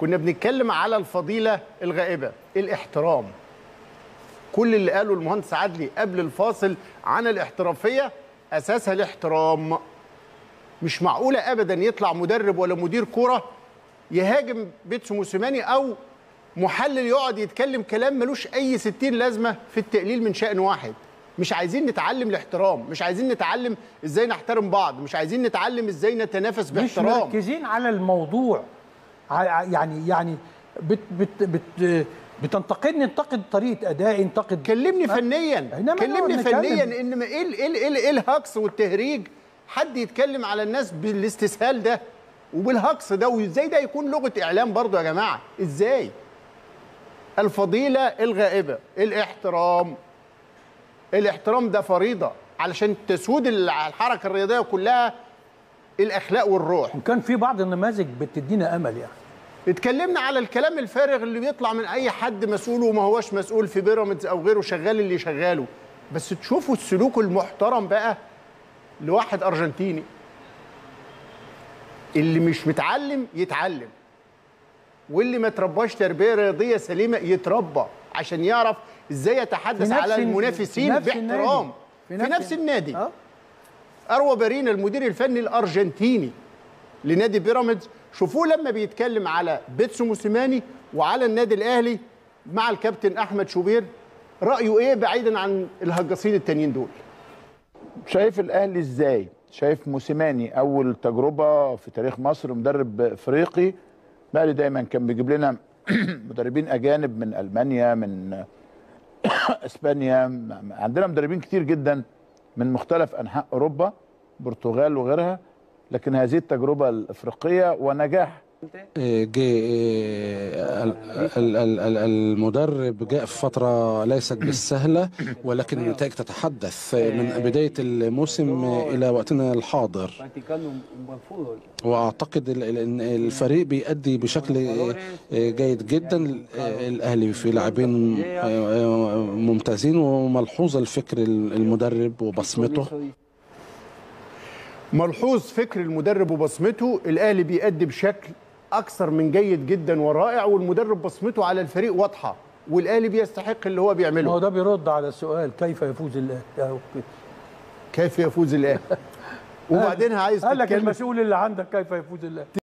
كنا بنتكلم على الفضيلة الغائبة، الاحترام. كل اللي قاله المهندس عدلي قبل الفاصل عن الاحترافية أساسها الاحترام. مش معقولة أبدا يطلع مدرب ولا مدير كرة يهاجم بيتسو موسيماني، أو محلل يقعد يتكلم كلام ملوش أي 60 لازمة في التقليل من شأن واحد. مش عايزين نتعلم الاحترام، مش عايزين نتعلم ازاي نحترم بعض، مش عايزين نتعلم ازاي نتنافس باحترام. مش مركزين على الموضوع. يعني بتنتقدني، انتقد طريقه ادائي، انتقد، كلمني فنيا، كلمني فنيا. ان ايه الهجص والتهريج؟ حد يتكلم على الناس بالاستسهال ده وبالهجص ده، وازاي ده يكون لغه اعلام برضه يا جماعه؟ ازاي؟ الفضيله الغائبه، الاحترام. الاحترام ده فريضه علشان تسود الحركه الرياضيه كلها، الاخلاق والروح. وكان في بعض النماذج بتدينا امل. يعني اتكلمنا على الكلام الفارغ اللي بيطلع من اي حد مسؤول وما هواش مسؤول في بيراميدز او غيره، شغال اللي شغاله، بس تشوفوا السلوك المحترم بقى لواحد ارجنتيني. اللي مش متعلم يتعلم، واللي ما ترباش تربيه رياضيه سليمه يتربى عشان يعرف ازاي يتحدث على المنافسين باحترام في نفس النادي. أروجو بارينا المدير الفني الأرجنتيني لنادي بيراميدز، شوفوه لما بيتكلم على بيتسو موسيماني وعلى النادي الأهلي مع الكابتن أحمد شوبير، رأيه إيه بعيداً عن الهجاصين التانيين دول؟ شايف الأهلي إزاي؟ شايف موسيماني أول تجربة في تاريخ مصر، مدرب إفريقي. الأهلي دايماً كان بيجيب لنا مدربين أجانب من ألمانيا، من إسبانيا، عندنا مدربين كتير جداً من مختلف أنحاء أوروبا، برتغال وغيرها، لكن هذه التجربة الإفريقية ونجاح. المدرب جاء في فترة ليست بالسهلة، ولكن النتائج تتحدث من بداية الموسم إلى وقتنا الحاضر، وأعتقد الفريق بيأدي بشكل جيد جدا. الأهلي في لاعبين ممتازين، وملحوظ الفكر المدرب وبصمته. ملحوظ فكر المدرب وبصمته، الأهلي بيأدي بشكل أكثر من جيد جدا ورائع، والمدرب بصمته على الفريق واضحة، والأهلي بيستحق اللي هو بيعمله. ما هو ده بيرد على السؤال، كيف يفوز الأهلي؟ كيف يفوز الأهلي؟ وبعدين عايز تتكلم، قال لك المسؤول اللي عندك كيف يفوز الأهلي.